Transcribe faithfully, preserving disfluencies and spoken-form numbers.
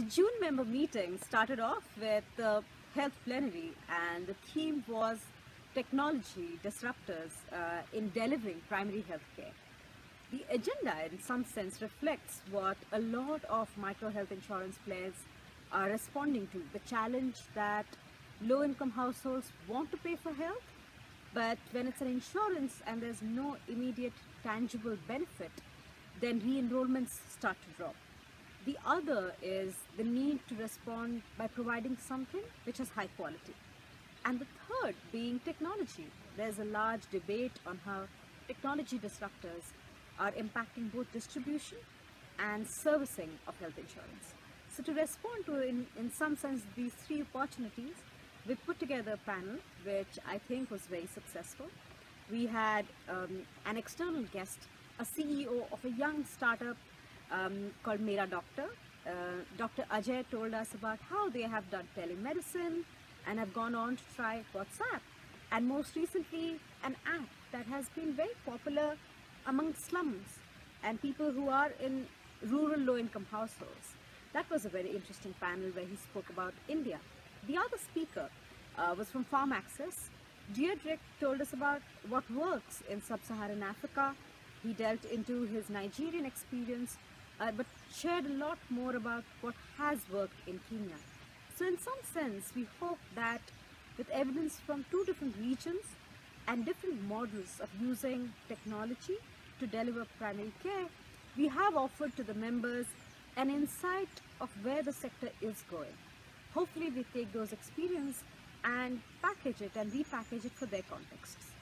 The June member meeting started off with the health plenary, and the theme was technology disruptors uh, in delivering primary health care. The agenda in some sense reflects what a lot of micro health insurance players are responding to, the challenge that low-income households want to pay for health, but when it's an insurance and there's no immediate tangible benefit, then re-enrollments start to drop. The other is the need to respond by providing something which is high quality. And the third being technology. There's a large debate on how technology disruptors are impacting both distribution and servicing of health insurance. So to respond to, in, in some sense, these three opportunities, we put together a panel which I think was very successful. We had um, an external guest, a C E O of a young startup Um, called Mera Doctor. Uh, Doctor Ajay told us about how they have done telemedicine and have gone on to try WhatsApp, and most recently an app that has been very popular among slums and people who are in rural low-income households. That was a very interesting panel where he spoke about India. The other speaker uh, was from PharmAccess. Deirdre told us about what works in sub-Saharan Africa. He delved into his Nigerian experience, Uh, but shared a lot more about what has worked in Kenya. So in some sense, we hope that with evidence from two different regions and different models of using technology to deliver primary care, we have offered to the members an insight of where the sector is going. Hopefully we take those experiences and package it and repackage it for their contexts.